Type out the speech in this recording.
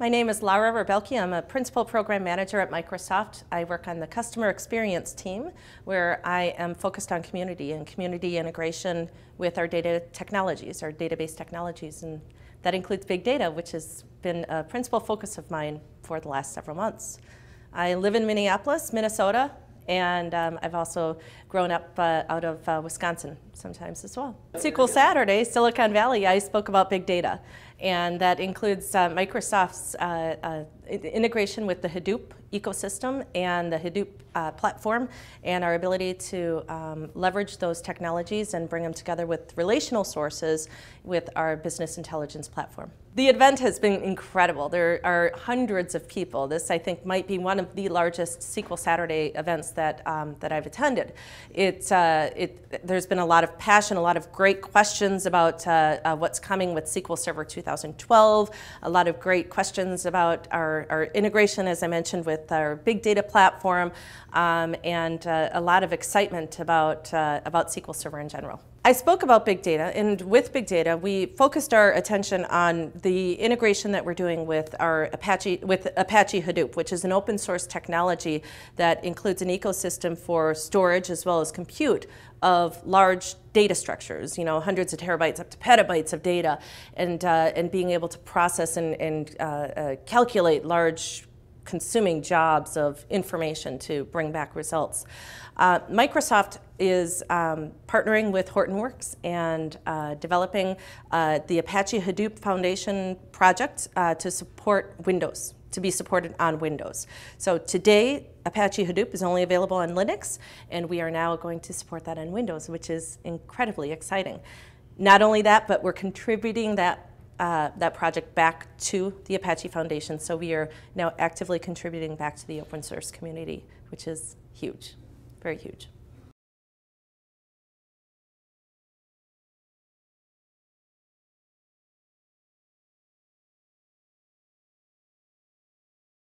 My name is Lara Rubbelke. I'm a Principal Program Manager at Microsoft. I work on the Customer Experience team, where I am focused on community and community integration with our data technologies, our database technologies, and that includes big data, which has been a principal focus of mine for the last several months. I live in Minneapolis, Minnesota, and I've also grown up out of Wisconsin sometimes as well. SQL Saturday, Silicon Valley, I spoke about big data, and that includes Microsoft's integration with the Hadoop ecosystem and the Hadoop platform, and our ability to leverage those technologies and bring them together with relational sources with our business intelligence platform. The event has been incredible. There are hundreds of people. This, I think, might be one of the largest SQL Saturday events that, I've attended. There's been a lot of passion, a lot of great questions about what's coming with SQL Server 2012, a lot of great questions about our integration, as I mentioned, with our big data platform, and a lot of excitement about SQL Server in general. I spoke about big data, and with big data, we focused our attention on the integration that we're doing with our Apache Hadoop, which is an open source technology that includes an ecosystem for storage as well as compute of large data structures, you know, hundreds of terabytes up to petabytes of data, and being able to process and calculate large consuming jobs of information to bring back results. Microsoft is partnering with Hortonworks and developing the Apache Hadoop Foundation project to support Windows, to be supported on Windows. So today, Apache Hadoop is only available on Linux, and we are now going to support that on Windows, which is incredibly exciting. Not only that, but we're contributing that project back to the Apache Foundation, so we are now actively contributing back to the open source community, which is huge, very huge.